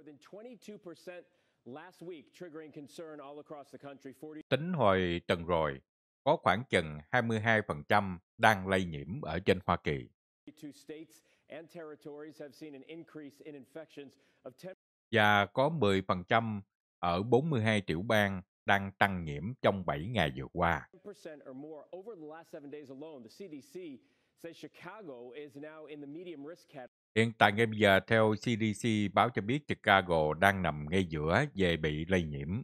more than 22% last week, triggering concern all across the country. Tính hồi tuần rồi, có khoảng chừng 22% đang lây nhiễm ở trên Hoa Kỳ. Và có 10% ở 42 tiểu bang đang tăng nhiễm trong 7 ngày vừa qua. Hiện tại ngay bây giờ, theo CDC báo cho biết Chicago đang nằm ngay giữa về bị lây nhiễm.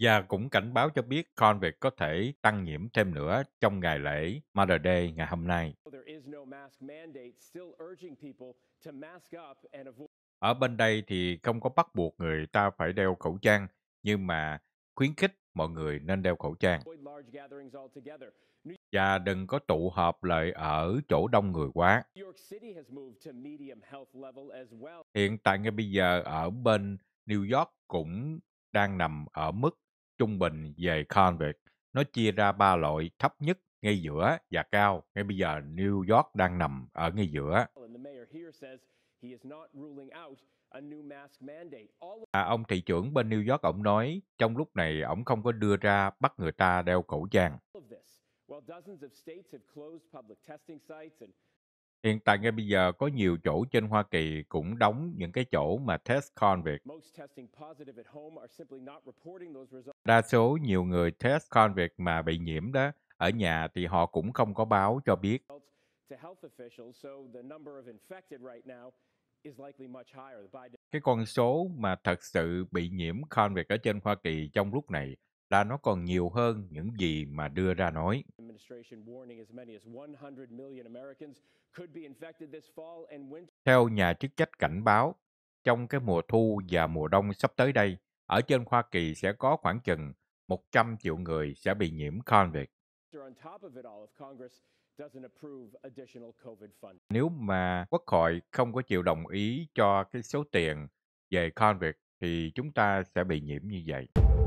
Và cũng cảnh báo cho biết Convict có thể tăng nhiễm thêm nữa trong ngày lễ Mother's Day ngày hôm nay. Ở bên đây thì không có bắt buộc người ta phải đeo khẩu trang, nhưng mà khuyến khích mọi người nên đeo khẩu trang. Và đừng có tụ họp lại ở chỗ đông người quá. Hiện tại ngay bây giờ ở bên New York cũng đang nằm ở mức trung bình về Convict. Nó chia ra 3 loại: thấp nhất, ngay giữa và cao. Ngay bây giờ New York đang nằm ở ngay giữa. Ông thị trưởng bên New York, ông nói trong lúc này ông không có đưa ra bắt người ta đeo khẩu trang. Hiện tại ngay bây giờ có nhiều chỗ trên Hoa Kỳ cũng đóng những cái chỗ mà test Convict. Đa số nhiều người test Convict mà bị nhiễm đó, ở nhà thì họ cũng không có báo cho biết. Cái con số mà thật sự bị nhiễm Convict ở trên Hoa Kỳ trong lúc này là nó còn nhiều hơn những gì mà đưa ra nói. Theo nhà chức trách cảnh báo, trong cái mùa thu và mùa đông sắp tới đây, ở trên Hoa Kỳ sẽ có khoảng chừng 100 triệu người sẽ bị nhiễm Convict. Nếu mà Quốc hội không có chịu đồng ý cho cái số tiền về Convict thì chúng ta sẽ bị nhiễm như vậy.